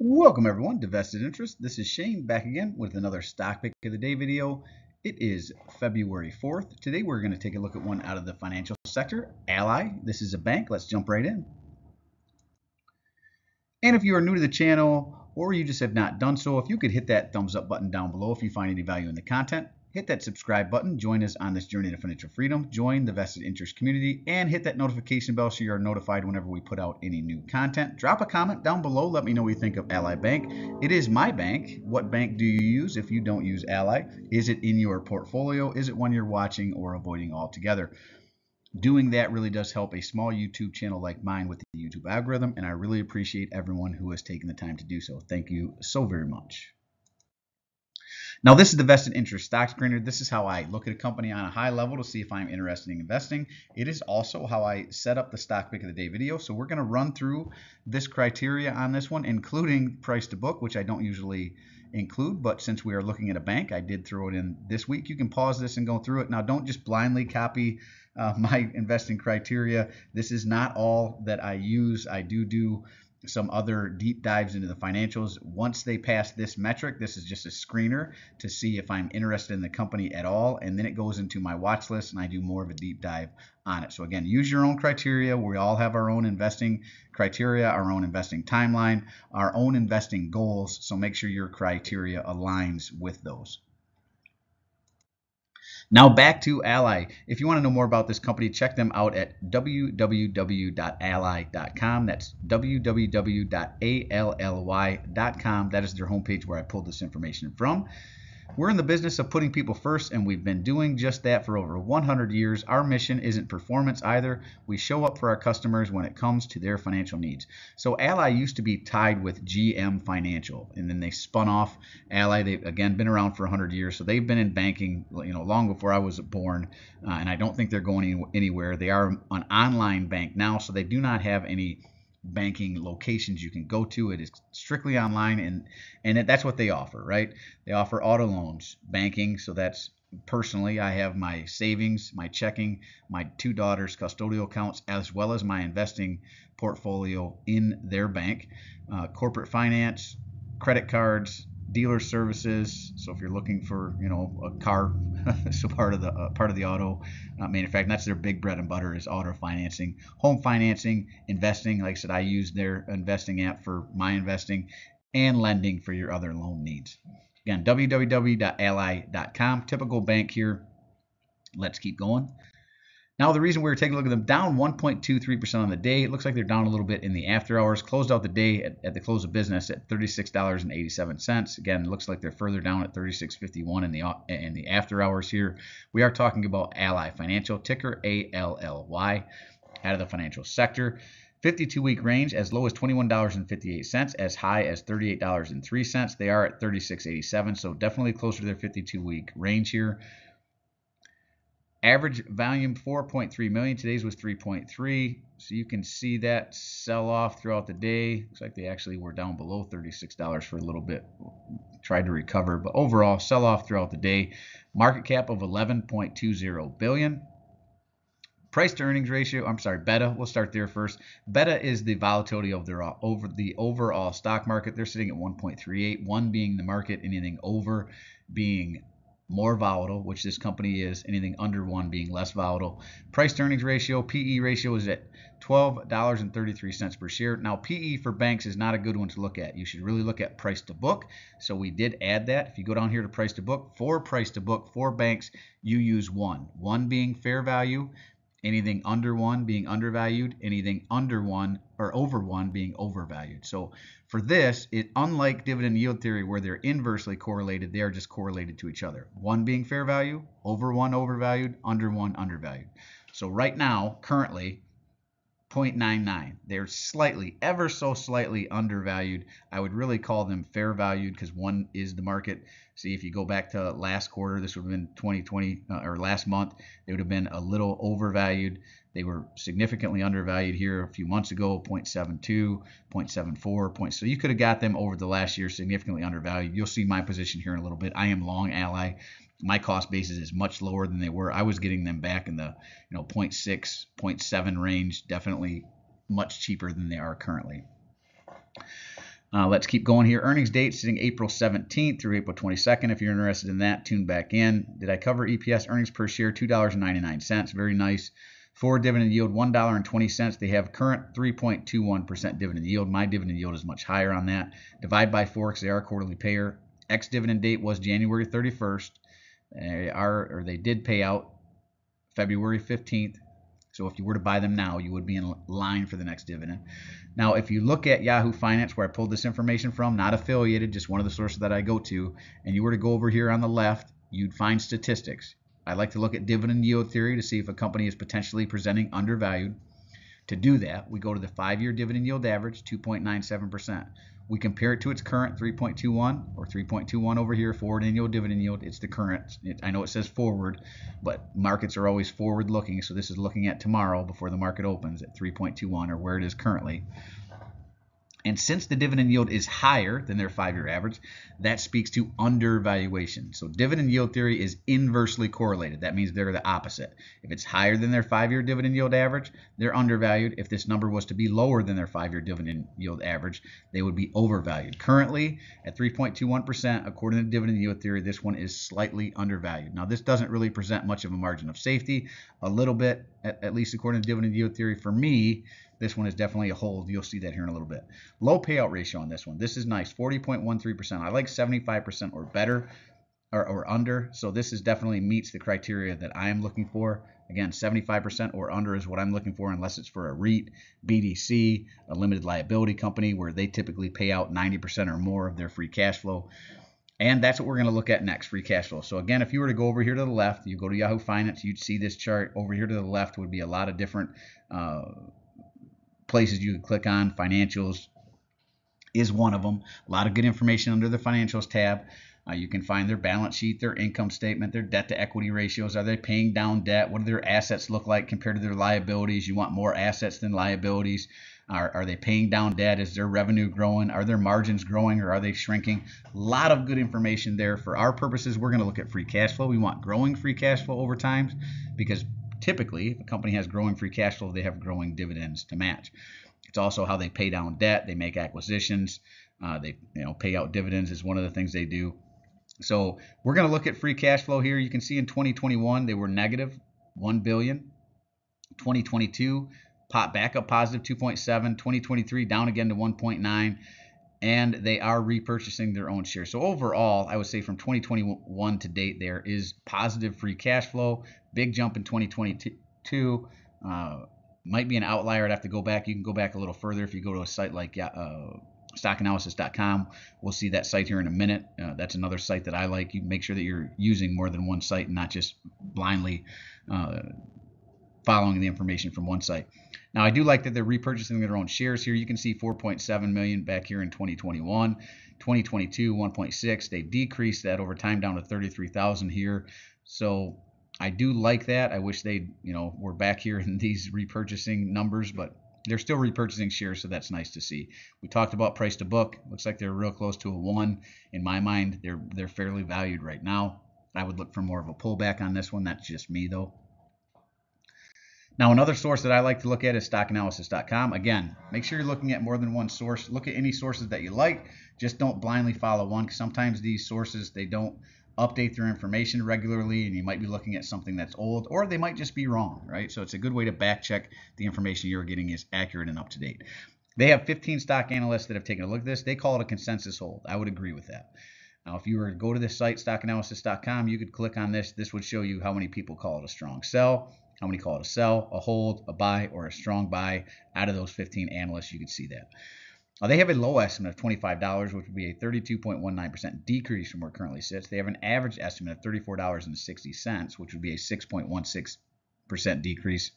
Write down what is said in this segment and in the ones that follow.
Welcome everyone to Vested Interest. This is Shane back again with another stock pick of the day video. It is February 4th. Today we're going to take a look at one out of the financial sector, Ally. This is a bank. Let's jump right in. And if you are new to the channel or you just have not done so, if you could hit that thumbs up button down below if you find any value in the content. Hit that subscribe button. Join us on this journey to financial freedom. Join the Vested Interest community and hit that notification bell so you are notified whenever we put out any new content. Drop a comment down below. Let me know what you think of Ally Bank. It is my bank. What bank do you use if you don't use Ally? Is it in your portfolio? Is it one you're watching or avoiding altogether? Doing that really does help a small YouTube channel like mine with the YouTube algorithm, and I really appreciate everyone who has taken the time to do so. Thank you so very much. Now, this is the Vested Interest Stock Screener. This is how I look at a company on a high level to see if I'm interested in investing. It is also how I set up the Stock Pick of the Day video. So we're going to run through this criteria on this one, including price to book, which I don't usually include. But since we are looking at a bank, I did throw it in this week. You can pause this and go through it. Now, don't just blindly copy my investing criteria. This is not all that I use. I do some other deep dives into the financials. Once they pass this metric, this is just a screener to see if I'm interested in the company at all, and then it goes into my watch list and I do more of a deep dive on it. So again, use your own criteria. We all have our own investing criteria, our own investing timeline, our own investing goals, so make sure your criteria aligns with those. Now back to Ally. If you want to know more about this company, check them out at www.ally.com. That's www.ally.com. That is their homepage where I pulled this information from. We're in the business of putting people first, and we've been doing just that for over 100 years. Our mission isn't performance either. We show up for our customers when it comes to their financial needs. So Ally used to be tied with GM Financial, and then they spun off Ally. They've, again, been around for 100 years, so they've been in banking, you know, long before I was born, and I don't think they're going anywhere. They are an online bank now, so they do not have any banking locations you can go to. It is strictly online, and that's what they offer, right? They offer auto loans, banking. So that's, personally, I have my savings, my checking, my two daughters' custodial accounts, as well as my investing portfolio in their bank, corporate finance, credit cards, dealer services. So if you're looking for, you know, a car, so part of the auto manufacturing, that's their big bread and butter is auto financing, home financing, investing. Like I said, I use their investing app for my investing, and lending for your other loan needs. Again, www.ally.com. Typical bank here. Let's keep going. Now, the reason we were taking a look at them, down 1.23% on the day. It looks like they're down a little bit in the after hours. Closed out the day at the close of business at $36.87. Again, it looks like they're further down at $36.51 in the after hours here. We are talking about Ally Financial, ticker ALLY, out of the financial sector. 52-week range, as low as $21.58, as high as $38.03. They are at $36.87, so definitely closer to their 52-week range here. Average volume 4.3 million. Today's was 3.3. So you can see that sell off throughout the day. Looks like they actually were down below $36 for a little bit. Tried to recover, but overall sell off throughout the day. Market cap of 11.20 billion. Price to earnings ratio, I'm sorry, beta. We'll start there first. Beta is the volatility of their over the overall stock market. They're sitting at 1.38, one being the market, anything over being more volatile, which this company is, anything under one being less volatile. Price to earnings ratio, PE ratio, is at $12.33 per share. Now, PE for banks is not a good one to look at. You should really look at price to book. So we did add that. If you go down here to price to book for banks, you use one being fair value, anything under one being undervalued, anything under one or over one being overvalued. So for this, it, unlike dividend yield theory where they're inversely correlated, they are just correlated to each other. One being fair value, over one overvalued, under one undervalued. So right now, currently, 0.99. They're slightly, ever so slightly undervalued. I would really call them fair valued because one is the market. See, if you go back to last quarter, this would have been 2020 or last month, they would have been a little overvalued. They were significantly undervalued here a few months ago, 0.72, 0.74 points. So you could have got them over the last year significantly undervalued. You'll see my position here in a little bit. I am long Ally. My cost basis is much lower than they were. I was getting them back in the 0.6, 0.7 range, definitely much cheaper than they are currently. Let's keep going here. Earnings date sitting April 17th through April 22nd. If you're interested in that, tune back in. Did I cover EPS, earnings per share, $2.99? Very nice. Forward dividend yield, $1.20. They have current 3.21% dividend yield. My dividend yield is much higher on that. Divide by 4 because they are a quarterly payer. Ex-dividend date was January 31st. They did pay out February 15th. So if you were to buy them now, you would be in line for the next dividend. Now, if you look at Yahoo Finance, where I pulled this information from, not affiliated, just one of the sources that I go to, and you were to go over here on the left, you'd find statistics. I like to look at dividend yield theory to see if a company is potentially presenting undervalued. To do that, we go to the 5-year dividend yield average, 2.97%. We compare it to its current 3.21 or 3.21 over here, forward annual dividend yield. It's the current. I know it says forward, but markets are always forward looking. So this is looking at tomorrow before the market opens at 3.21 or where it is currently. And since the dividend yield is higher than their 5-year average, that speaks to undervaluation. So dividend yield theory is inversely correlated. That means they're the opposite. If it's higher than their 5-year dividend yield average, they're undervalued. If this number was to be lower than their 5-year dividend yield average, they would be overvalued. Currently, at 3.21%, according to dividend yield theory, this one is slightly undervalued. Now, this doesn't really present much of a margin of safety, a little bit, at least according to dividend yield theory. For me, this one is definitely a hold. You'll see that here in a little bit. Low payout ratio on this one. This is nice, 40.13%. I like 75% or better or under. So this is definitely meets the criteria that I am looking for. Again, 75% or under is what I'm looking for unless it's for a REIT, BDC, a limited liability company where they typically pay out 90% or more of their free cash flow. And that's what we're going to look at next, free cash flow. So again, if you were to go over here to the left, you go to Yahoo Finance, you'd see this chart. Over here to the left would be a lot of different places you could click on. Financials is one of them. A lot of good information under the financials tab. You can find their balance sheet, their income statement, their debt to equity ratios. Are they paying down debt? What do their assets look like compared to their liabilities? You want more assets than liabilities. Are they paying down debt? Is their revenue growing? Are their margins growing or are they shrinking? A lot of good information there. For our purposes, we're going to look at free cash flow. We want growing free cash flow over time because typically, if a company has growing free cash flow, they have growing dividends to match. It's also how they pay down debt. They make acquisitions. They pay out dividends is one of the things they do. So we're going to look at free cash flow here. You can see in 2021, they were negative $1 billion. 2022, pop back up positive 2.7. 2023, down again to 1.9. And they are repurchasing their own shares. So overall, I would say from 2021 to date, there is positive free cash flow. Big jump in 2022. Might be an outlier. I'd have to go back. You can go back a little further if you go to a site like StockAnalysis.com. We'll see that site here in a minute. That's another site that I like. You make sure that you're using more than one site and not just blindly following the information from one site. Now, I do like that they're repurchasing their own shares here. You can see 4.7 million back here in 2021, 2022, 1.6. They decreased that over time down to 33,000 here. So I do like that. I wish they, were back here in these repurchasing numbers, but they're still repurchasing shares, so that's nice to see. We talked about price to book. Looks like they're real close to a 1. In my mind, they're fairly valued right now. I would look for more of a pullback on this one. That's just me, though. Now, another source that I like to look at is StockAnalysis.com. Again, make sure you're looking at more than one source. Look at any sources that you like. Just don't blindly follow one, because sometimes these sources, they don't update their information regularly, and you might be looking at something that's old, or they might just be wrong, right? So it's a good way to back check the information you're getting is accurate and up to date. They have 15 stock analysts that have taken a look at this. They call it a consensus hold. I would agree with that. Now, if you were to go to this site, StockAnalysis.com, you could click on this. This would show you how many people call it a strong sell, how many call it a sell, a hold, a buy, or a strong buy. Out of those 15 analysts, you could see that. They have a low estimate of $25, which would be a 32.19% decrease from where it currently sits. They have an average estimate of $34.60, which would be a 6.16% decrease.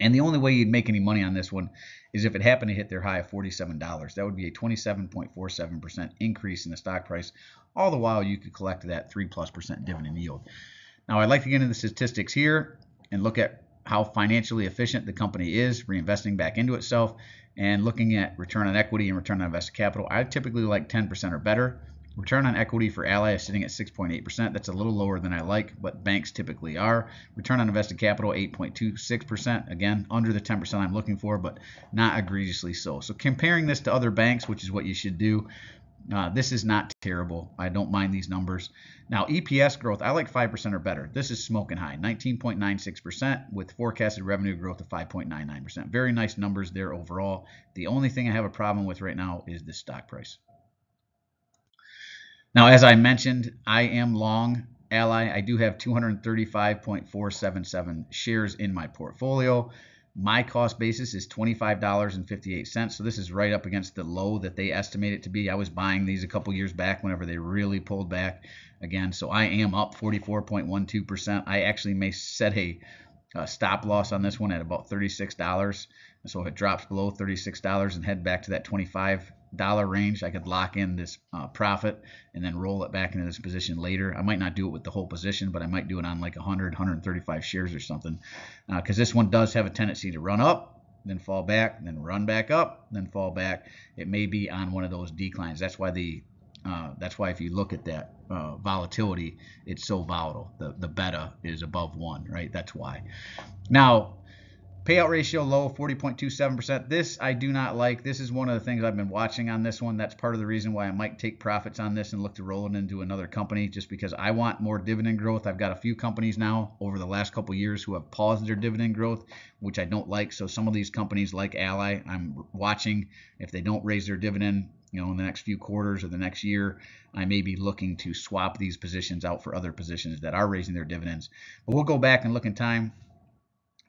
And the only way you'd make any money on this one is if it happened to hit their high of $47. That would be a 27.47% increase in the stock price. All the while, you could collect that 3+% dividend yield. Now, I'd like to get into the statistics here and look at how financially efficient the company is, reinvesting back into itself, and looking at return on equity and return on invested capital. I typically like 10% or better. Return on equity for Ally is sitting at 6.8%. That's a little lower than I like, but banks typically are. Return on invested capital, 8.26%. Again, under the 10% I'm looking for, but not egregiously so. So comparing this to other banks, which is what you should do, this is not terrible. I don't mind these numbers. Now, EPS growth, I like 5% or better. This is smoking high, 19.96% with forecasted revenue growth of 5.99%. Very nice numbers there overall. The only thing I have a problem with right now is the stock price. Now, as I mentioned, I am long Ally. I do have 235.477 shares in my portfolio. My cost basis is $25.58, so this is right up against the low that they estimate it to be. I was buying these a couple years back whenever they really pulled back again, so I am up 44.12%. I actually may set a stop loss on this one at about $36, so if it drops below $36 and head back to that $25 range, I could lock in this profit and then roll it back into this position later. I might not do it with the whole position, but I might do it on like 135 shares or something, because this one does have a tendency to run up, then fall back, then run back up, then fall back. It may be on one of those declines. That's why the if you look at that volatility, it's so volatile. The beta is above one, right? That's why. Now, payout ratio low, 40.27%. This I do not like. This is one of the things I've been watching on this one. That's part of the reason why I might take profits on this and look to roll it into another company, just because I want more dividend growth. I've got a few companies now over the last couple of years who have paused their dividend growth, which I don't like. So some of these companies like Ally, I'm watching. If they don't raise their dividend, in the next few quarters or the next year, I may be looking to swap these positions out for other positions that are raising their dividends. But we'll go back and look in time.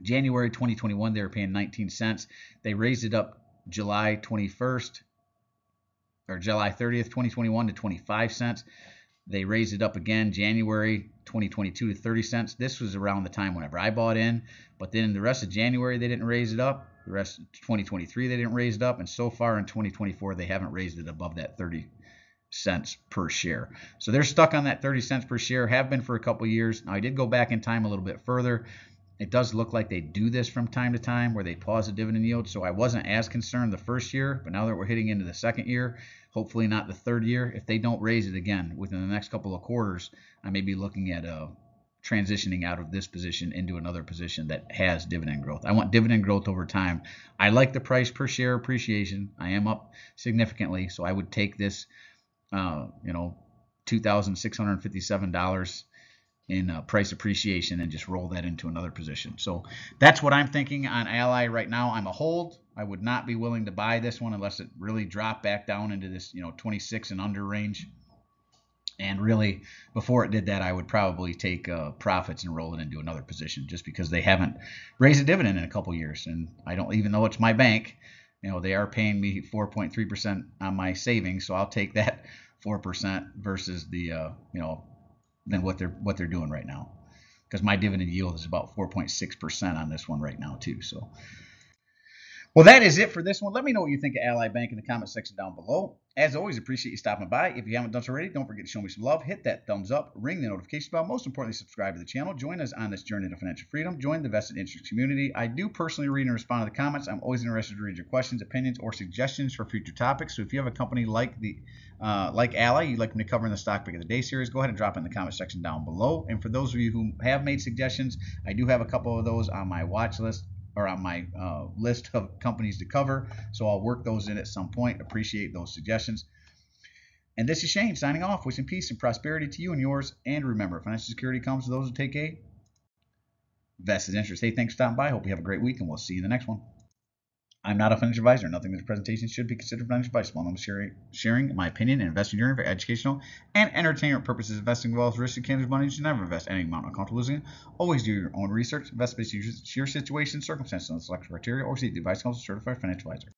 January 2021, they were paying 19 cents. They raised it up July 21st or July 30th, 2021 to 25 cents. They raised it up again January 2022 to 30 cents. This was around the time whenever I bought in, but then the rest of January, they didn't raise it up. The rest of 2023, they didn't raise it up. And so far in 2024, they haven't raised it above that 30 cents per share. So they're stuck on that 30 cents per share, have been for a couple years. Now, I did go back in time a little bit further. It does look like they do this from time to time where they pause the dividend yield, so I wasn't as concerned the first year, but now that we're hitting into the second year, hopefully not the third year, if they don't raise it again within the next couple of quarters, I may be looking at transitioning out of this position into another position that has dividend growth. I want dividend growth over time. I like the price per share appreciation. I am up significantly, so I would take this $2,657 in price appreciation and just roll that into another position. So that's what I'm thinking on Ally right now. I'm a hold. I would not be willing to buy this one unless it really dropped back down into this 26 and under range. And really, before it did that, I would probably take profits and roll it into another position, just because they haven't raised a dividend in a couple years. And I don't, even though it's my bank, they are paying me 4.3% on my savings, so I'll take that 4% versus the than what they're doing right now, because my dividend yield is about 4.6% on this one right now too. So, well, that is it for this one. Let me know what you think of Ally Bank in the comment section down below. As always, appreciate you stopping by. If you haven't done so already, don't forget to show me some love. Hit that thumbs up, ring the notification bell. Most importantly, subscribe to the channel. Join us on this journey to financial freedom. Join the Vested Interest community. I do personally read and respond to the comments. I'm always interested to read your questions, opinions, or suggestions for future topics. So if you have a company like Ally, you'd like me to cover in the Stock Pick of the Day series, go ahead and drop it in the comment section down below. And for those of you who have made suggestions, I do have a couple of those on my watch list, or on my list of companies to cover. So I'll work those in at some point. Appreciate those suggestions. And this is Shane signing off. Wishing peace and prosperity to you and yours. And remember, financial security comes to those who take a vested interest. Hey, thanks for stopping by. Hope you have a great week, and we'll see you in the next one. I'm not a financial advisor. Nothing in this presentation should be considered financial advice. While I'm sharing my opinion and investing journey for educational and entertainment purposes, investing involves risk and can't money. You should never invest any amount of comfortable losing. Always do your own research. Invest based on your situation, circumstances, and selection criteria, or seek the advice of a certified financial advisor.